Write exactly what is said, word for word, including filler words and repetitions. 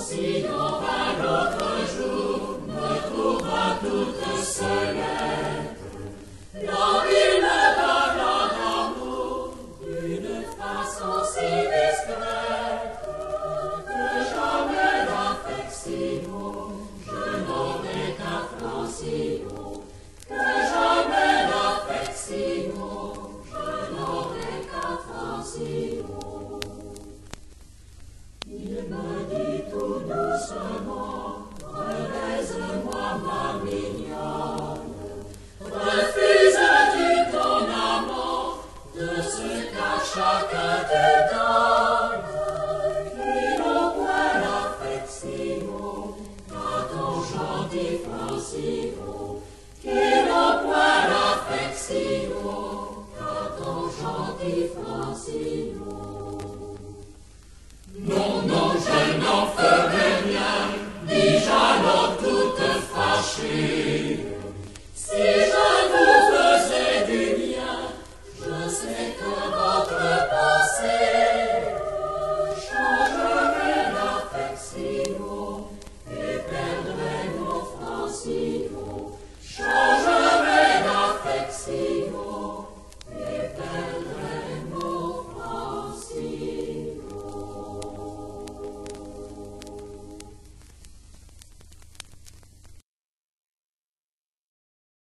si l'on va l'autre jour, me trouvera toute seule. Dans une parole d'amour, d'une façon si discrète, que jamais l'affection, je n'en ai qu'à Francion, que jamais l'affection, je n'en ai qu'à Francion. Il me dit tout doucement, rebaise-moi ma mignonne, refuses-tu ton amant de ce qu'à chacun te donne, qui n'ont point l'affection qu'à ton gentil Francion, qui n'ont point l'affection qu'à ton gentil Francion.